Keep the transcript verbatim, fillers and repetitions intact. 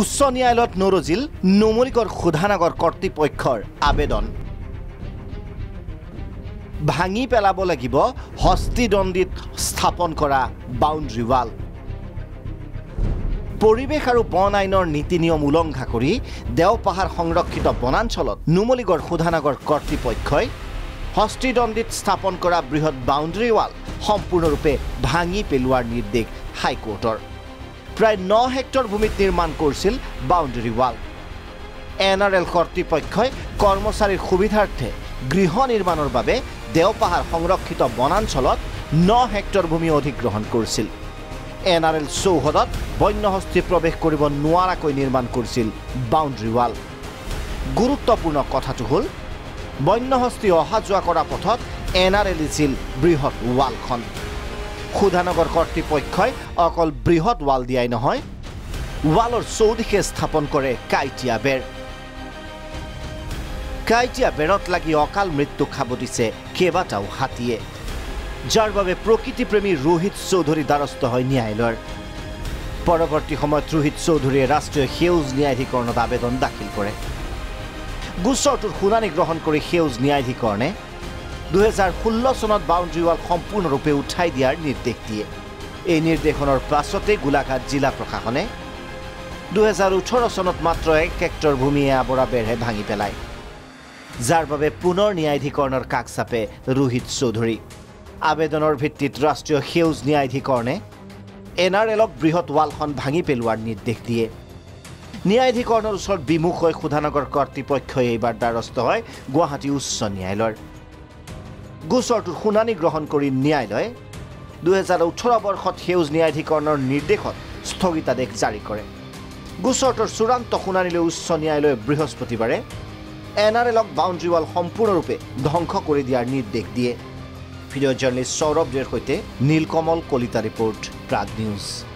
উচ্চ ন্যায়ালয়ত নৰজিল নুমলীগড় শোধনাগাৰ কৰ্তৃপক্ষৰ আবেদন ভাঙি পেলাব লাগিব হস্তিদণ্ডিত স্থাপন কৰা বাউণ্ডৰী ৱাল পৰিবেশ আৰু বন আইনৰ নীতি নিয়ম উলংঘা কৰি দেওপাহাৰ সংৰক্ষিত বনাঞ্চলত নুমলীগড় শোধনাগাৰ কৰ্তৃপক্ষই হস্তিদণ্ডিত স্থাপন কৰা বৃহৎ বাউণ্ডৰী ৱাল সম্পূৰ্ণৰূপে ভাঙি পেলোৱাৰ নিৰ্দেশ হাইকোৰ্টৰ প্রায় ন হেক্টর ভূমিত নির্মাণ করছিল বাউন্ডারি ওয়াল এনআরএল কর্তৃপক্ষই কর্মচারীর সুবিধার্থে গৃহ নির্মাণের বাবে দেওপাহাড় সংরক্ষিত বনাঞ্চলত ন হেক্টর ভূমি অধিগ্রহণ করছিল এনআরএল চৌহদত বন্যহস্তী প্রবেশ করব নোৱাৰাকৈ নির্মাণ করছিল বাউন্ডারি ওয়াল গুরুত্বপূর্ণ কথাটো হল বন্যহস্তী অহা যোৱা কৰা পথত এনআরএল ছিল বৃহৎ ওয়ালখন শোধনাগাৰ কৰ্তৃপক্ষই অকল বৃহৎ ওয়াল দিয়াই নহয় ওয়ালৰ চৌদিশে স্থাপন কৰে কাইটিয়া বেৰ কাইটিয়া বেৰত লাগি অকাল মৃত্যু খাব দিছে কেবাটাও হাতীয়ে যাৰ বাবে প্ৰকৃতিপ্ৰেমী ৰোহিত চৌধুৰী দ্বাৰস্থ হৈ ন্যায়ালয়ৰ পৰৱৰ্তী সময়ত ৰোহিত চৌধুৰীয়ে ৰাষ্ট্ৰীয় সেউজ ন্যায়াধিকৰণত আবেদন দাখিল কৰে গোচৰটোৰ শুনানি গ্ৰহণ কৰি সেউজ ন্যায়াধিকৰণে দুই হাজাৰ ষোল্ল সনত বাউন্ডারি ওয়াল সম্পূর্ণরূপে উঠাই দিয়ার নির্দেশ দিয়ে এই নির্দেশনের পাছতে গোলাঘাট জিলা প্রশাসনে দুই হাজাৰ ওঠৰ সনত মাত্র এক হেক্টর ভূমিয়ে আবরা বেড়ে ভাঙি পেলায় যার বাবে পুনৰ ন্যায়াধিকৰণৰ কাক চাপে ৰোহিত চৌধুৰী আবেদনের ভিত্তিত রাষ্ট্রীয় সেউজ ন্যায়াধিকৰণে এনআরএলক বৃহৎ ওয়ালখন ভাঙি পেলোৱাৰ নির্দেশ দিয়ে ন্যায়াধিকৰণৰ ওচৰত বিমুখ হৈ শোধনাগাৰ কৰ্তৃপক্ষই এইবাৰ দ্বাৰস্থ হয় গুৱাহাটী উচ্চ ন্যায়ালয়ৰ গোচৰটোৰ শুনানি গ্ৰহণ কৰি ন্যায়ালয়ে দুই হাজাৰ ওঠৰ বৰ্ষত সেউজ ন্যায়াধিকৰণৰ নিৰ্দেশত স্থগিতাদেশ জাৰি কৰে গোচৰটোৰ চূড়ান্ত শুনানিলৈ উচ্চ ন্যায়ালয়ে বৃহস্পতিবাৰে এনআৰএলক বাউণ্ডাৰী ৱাল সম্পূৰ্ণৰূপে ধ্বংস কৰি দিয়াৰ নিৰ্দেশ দিয়ে ভিডিঅ' জাৰ্নেলিষ্ট সৌৰভ জৈৰ সৈতে নীলকমল কলিতা ৰিপৰ্ট প্ৰাগ নিউজ।